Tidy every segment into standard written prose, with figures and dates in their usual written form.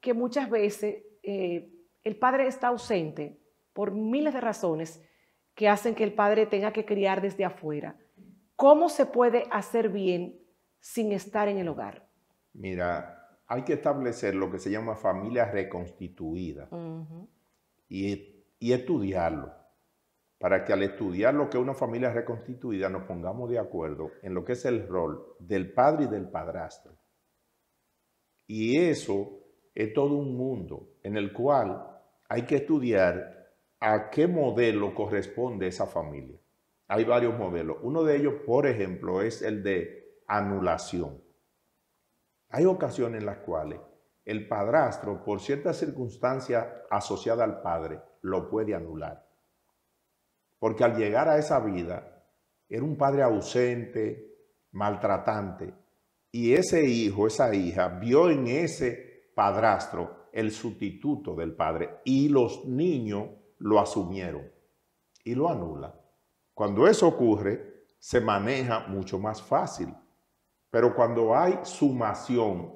que muchas veces el padre está ausente por miles de razones que hacen que el padre tenga que criar desde afuera. ¿Cómo se puede hacer bien sin estar en el hogar? Mira, hay que establecer lo que se llama familia reconstituida y estudiarlo, para que al estudiar lo que es una familia reconstituida nos pongamos de acuerdo en lo que es el rol del padre y del padrastro. Y eso es todo un mundo en el cual hay que estudiar a qué modelo corresponde esa familia. Hay varios modelos. Uno de ellos, por ejemplo, es el de anulación. Hay ocasiones en las cuales el padrastro, por ciertas circunstancias asociadas al padre, lo puede anular. Porque al llegar a esa vida, era un padre ausente, maltratante. Y ese hijo, esa hija, vio en ese padrastro el sustituto del padre. Y los niños lo asumieron y lo anulan. Cuando eso ocurre, se maneja mucho más fácil. Pero cuando hay sumación,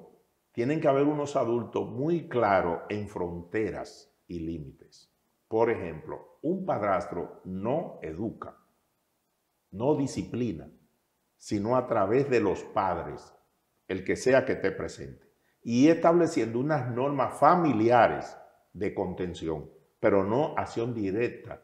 tienen que haber unos adultos muy claros en fronteras y límites. Por ejemplo, un padrastro no educa, no disciplina, sino a través de los padres, el que sea que esté presente, y estableciendo unas normas familiares de contención, pero no acción directa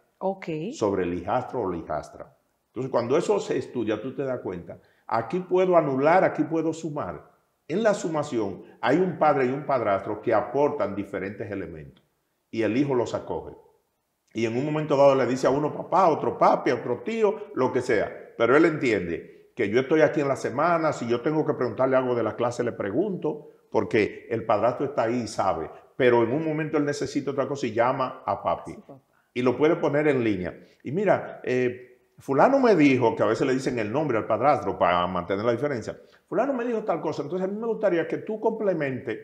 sobre el hijastro o la hijastra. Entonces, cuando eso se estudia, tú te das cuenta. Aquí puedo anular, aquí puedo sumar. En la sumación hay un padre y un padrastro que aportan diferentes elementos y el hijo los acoge. Y en un momento dado le dice a uno papá, a otro papi, a otro tío, lo que sea. Pero él entiende que yo estoy aquí en la semana, si yo tengo que preguntarle algo de la clase le pregunto, porque el padrastro está ahí y sabe. Pero en un momento él necesita otra cosa y llama a papi. Y lo puede poner en línea. Y mira, fulano me dijo, que a veces le dicen el nombre al padrastro para mantener la diferencia. Fulano me dijo tal cosa, entonces a mí me gustaría que tú complementes,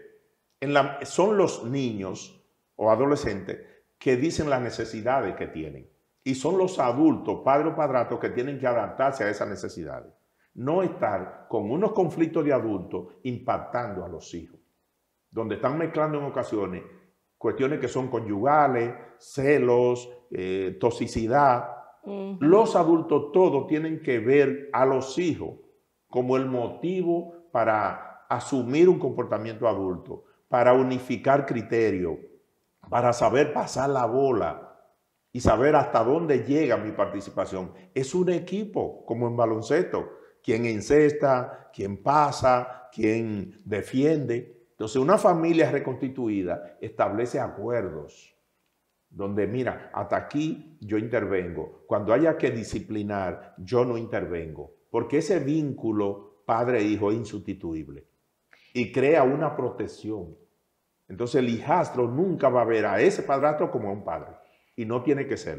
son los niños o adolescentes que dicen las necesidades que tienen. Y son los adultos, padres o padrastros, que tienen que adaptarse a esas necesidades. No estar con unos conflictos de adultos impactando a los hijos, donde están mezclando en ocasiones cuestiones que son conyugales, celos, toxicidad. Los adultos todos tienen que ver a los hijos como el motivo para asumir un comportamiento adulto, para unificar criterio, para saber pasar la bola y saber hasta dónde llega mi participación. Es un equipo, como en baloncesto, quien encesta, quien pasa, quien defiende. Entonces, una familia reconstituida establece acuerdos donde, mira, hasta aquí yo intervengo. Cuando haya que disciplinar, yo no intervengo. Porque ese vínculo padre-hijo es insustituible y crea una protección. Entonces el hijastro nunca va a ver a ese padrastro como a un padre y no tiene que serlo.